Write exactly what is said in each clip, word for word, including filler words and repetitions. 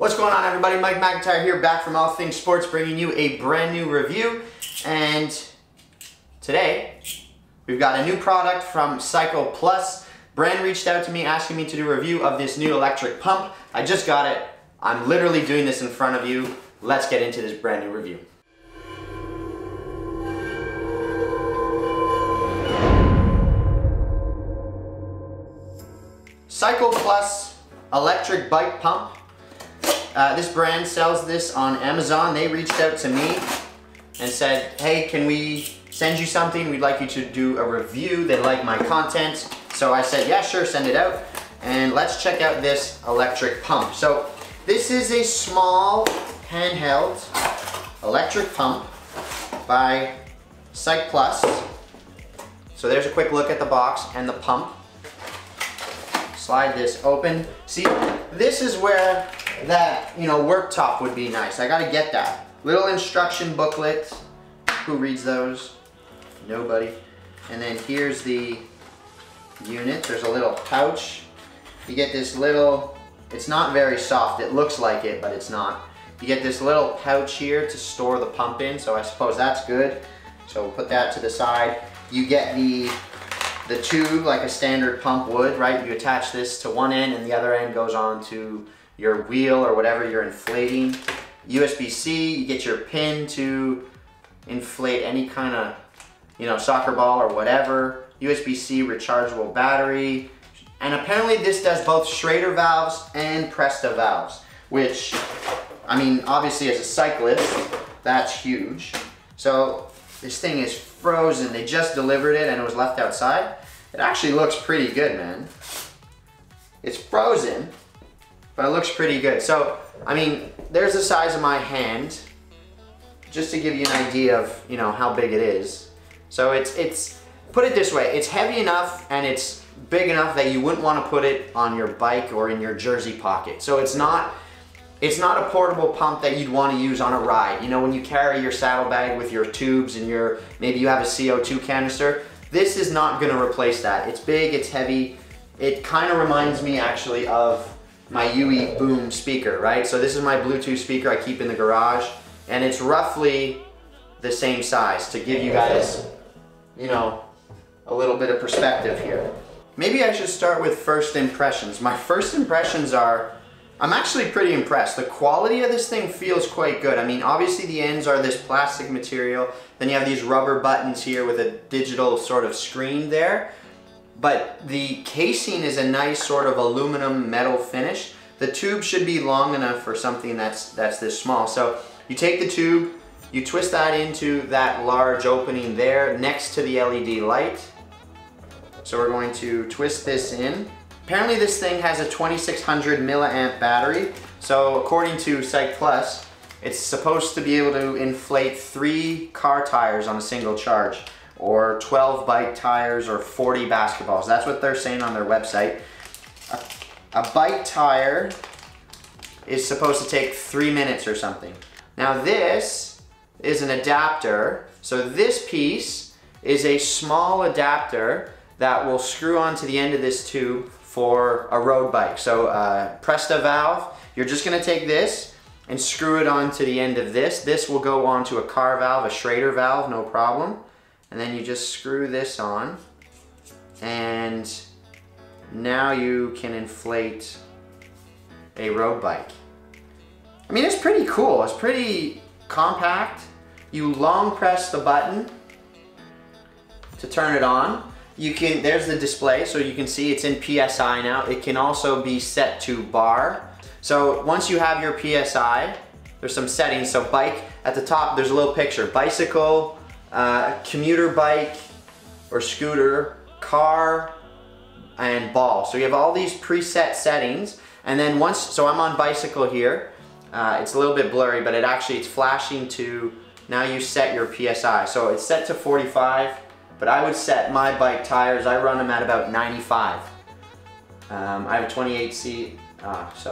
What's going on, everybody? Mike McIntyre here, back from All Things Sports, bringing you a brand new review. And today, we've got a new product from Cycplus. Brand reached out to me asking me to do a review of this new electric pump. I just got it. I'm literally doing this in front of you. Let's get into this brand new review. Cycplus electric bike pump. Uh, this brand sells this on Amazon. They reached out to me and said, hey, can we send you something? We'd like you to do a review. They like my content. So I said, yeah, sure, send it out. And let's check out this electric pump. So this is a small handheld electric pump by Cycplus. So there's a quick look at the box and the pump. Slide this open. See, this is where that, you know, worktop would be nice. I gotta get that. Little instruction booklet. Who reads those? Nobody. And then here's the unit. There's a little pouch. You get this little, it's not very soft. It looks like it, but it's not. You get this little pouch here to store the pump in, so I suppose that's good. So we'll put that to the side. You get the the tube like a standard pump would, right? You attach this to one end and the other end goes on to your wheel or whatever you're inflating. U S B C, you get your pin to inflate any kind of, you know, soccer ball or whatever. U S B C rechargeable battery. And apparently this does both Schrader valves and Presta valves, which, I mean, obviously as a cyclist, that's huge. So this thing is frozen. They just delivered it and it was left outside. It actually looks pretty good, man. It's frozen. But it looks pretty good. So, I mean, there's the size of my hand, just to give you an idea of, you know, how big it is. So it's, it's, put it this way, it's heavy enough and it's big enough that you wouldn't want to put it on your bike or in your jersey pocket. So it's not, it's not a portable pump that you'd want to use on a ride. You know, when you carry your saddlebag with your tubes and your, maybe you have a C O two canister, this is not going to replace that. It's big, it's heavy. It kind of reminds me actually of my U E Boom speaker, right? So this is my Bluetooth speaker I keep in the garage, and it's roughly the same size to give you guys, you know, a little bit of perspective here. Maybe I should start with first impressions. My first impressions are, I'm actually pretty impressed. The quality of this thing feels quite good. I mean, obviously the ends are this plastic material, then you have these rubber buttons here with a digital sort of screen there. But the casing is a nice sort of aluminum metal finish. The tube should be long enough for something that's that's this small. So you take the tube, you twist that into that large opening there next to the L E D light. So we're going to twist this in. Apparently this thing has a twenty-six hundred milliamp battery. So according to Cycplus, it's supposed to be able to inflate three car tires on a single charge, or twelve bike tires, or forty basketballs. That's what they're saying on their website. A, a bike tire is supposed to take three minutes or something. Now this is an adapter. So this piece is a small adapter that will screw onto the end of this tube for a road bike. So uh, Presta valve, you're just gonna take this and screw it onto the end of this. This will go onto a car valve, a Schrader valve, no problem. And then you just screw this on, and now you can inflate a road bike. I mean, it's pretty cool. It's pretty compact. You long press the button to turn it on. You can, there's the display, so you can see it's in P S I now. It can also be set to bar. So once you have your P S I, there's some settings. So bike, at the top, there's a little picture, bicycle, Uh, commuter bike or scooter, car, and ball. So you have all these preset settings, and then once, so I'm on bicycle here, uh, it's a little bit blurry, but it actually, it's flashing to, now you set your P S I. So it's set to forty-five, but I would set my bike tires, I run them at about ninety-five. Um, I have a twenty-eight C, ah, so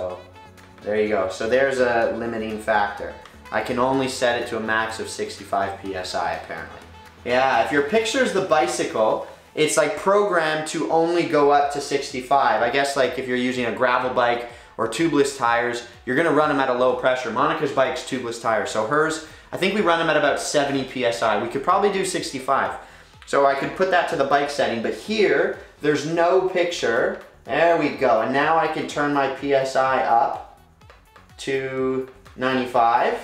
there you go. So there's a limiting factor. I can only set it to a max of sixty-five P S I, apparently. Yeah, if your picture's the bicycle, it's like programmed to only go up to sixty-five. I guess like if you're using a gravel bike or tubeless tires, you're gonna run them at a low pressure. Monica's bike's tubeless tires, so hers, I think we run them at about seventy P S I. We could probably do sixty-five. So I could put that to the bike setting, but here, there's no picture. There we go, and now I can turn my P S I up to ninety-five.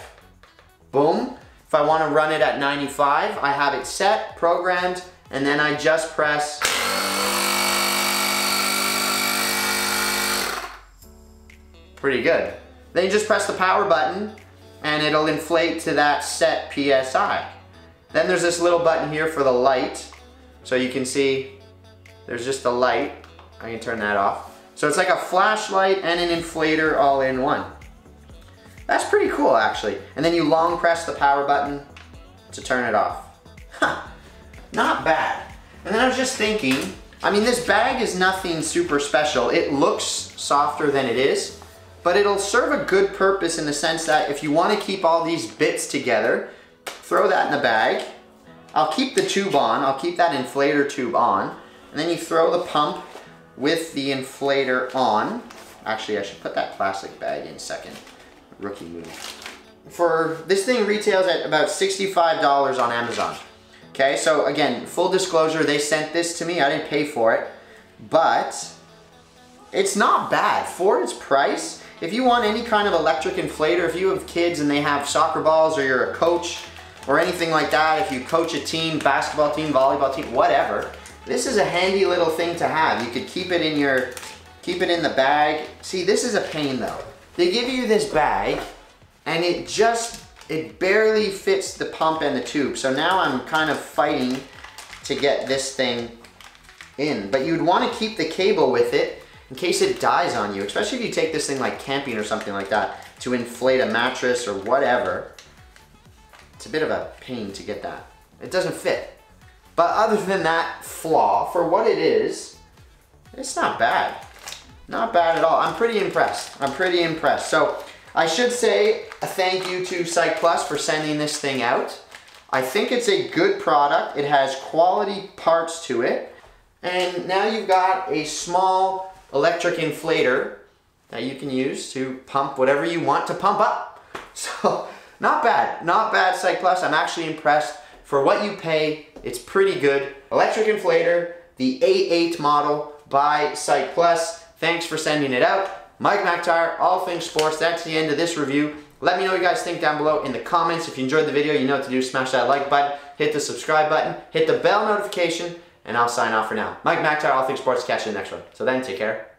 Boom. If I wanna run it at ninety-five, I have it set, programmed, and then I just press. Pretty good. Then you just press the power button and it'll inflate to that set P S I. Then there's this little button here for the light. So you can see there's just a light. I can turn that off. So it's like a flashlight and an inflator all in one. That's pretty cool actually. And then you long press the power button to turn it off. Huh. Not bad. And then I was just thinking, I mean this bag is nothing super special. It looks softer than it is, but it'll serve a good purpose in the sense that if you want to keep all these bits together, throw that in the bag. I'll keep the tube on, I'll keep that inflator tube on, and then you throw the pump with the inflator on. Actually, I should put that plastic bag in second. Rookie move. For this thing retails at about sixty-five dollars on Amazon. Okay, so again, full disclosure, they sent this to me, I didn't pay for it, but it's not bad for its price. If you want any kind of electric inflator, if you have kids and they have soccer balls or you're a coach or anything like that, if you coach a team, basketball team, volleyball team, whatever, this is a handy little thing to have. You could keep it in your, keep it in the bag. See, this is a pain though. They give you this bag and it just, it barely fits the pump and the tube. So now I'm kind of fighting to get this thing in. But you'd want to keep the cable with it in case it dies on you, especially if you take this thing like camping or something like that to inflate a mattress or whatever. It's a bit of a pain to get that. It doesn't fit. But other than that flaw, for what it is, it's not bad. Not bad at all. I'm pretty impressed. I'm pretty impressed. So I should say a thank you to Cycplus for sending this thing out. I think it's a good product. It has quality parts to it. And now you've got a small electric inflator that you can use to pump whatever you want to pump up. So not bad, not bad Cycplus. I'm actually impressed for what you pay. It's pretty good. Electric inflator, the A eight model by Cycplus. Thanks for sending it out. Mike McIntyre, All Things Sports. That's the end of this review. Let me know what you guys think down below in the comments. If you enjoyed the video, you know what to do. Smash that like button, hit the subscribe button, hit the bell notification, and I'll sign off for now. Mike McIntyre, All Things Sports. Catch you in the next one. So then, take care.